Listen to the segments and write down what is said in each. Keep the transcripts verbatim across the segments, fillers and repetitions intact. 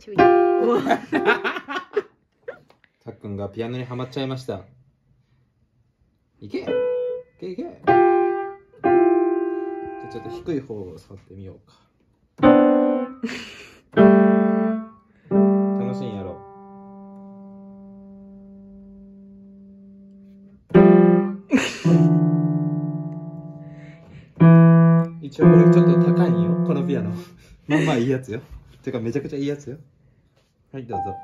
チューたっくんがピアノにはまっちゃいました。いけいけいけ。じゃあちょっと低い方を触ってみようか。楽しいんやろ。一応これちょっと高いよ、このピアノ。まあまあいいやつよ。てかめちゃくちゃいいやつよ。はいどうぞ。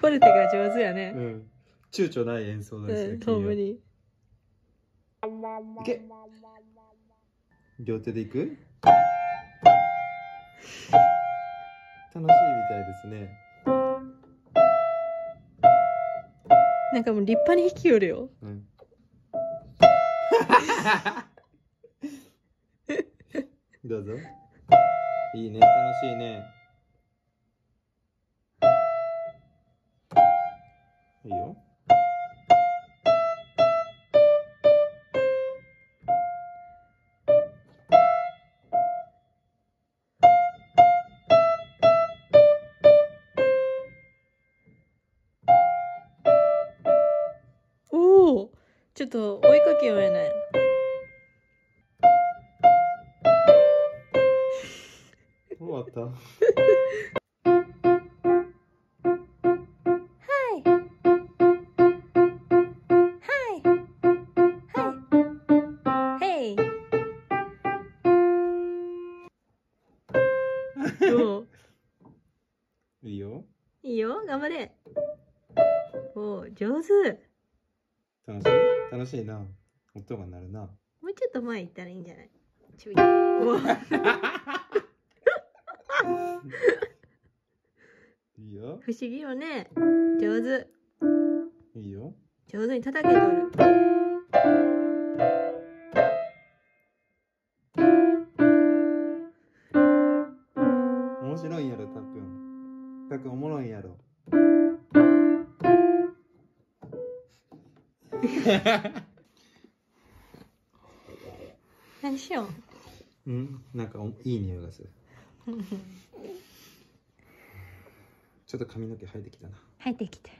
フォルテが上手やね。うん。躊躇ない演奏ですね。当分に。いけ。両手でいく？楽しいみたいですね。なんかもう立派に弾きよるよ。うん、どうぞ。いいね、楽しいね。いいよ。ちょっと追いかけようやね。終わった。はい。はい。はい。はい。どう？いいよ。いいよ。頑張れ。おー、上手。楽しい楽しいな。音が鳴るな。もうちょっと前行ったらいいんじゃない？ちゅういいよ。不思議よね。上手。いいよ。上手に叩けとる。面白いんやろ、たっくん。たっくんおもろいんやろ。何しよう。うん、なんかいい匂いがする。ちょっと髪の毛生えてきたな。生えてきて。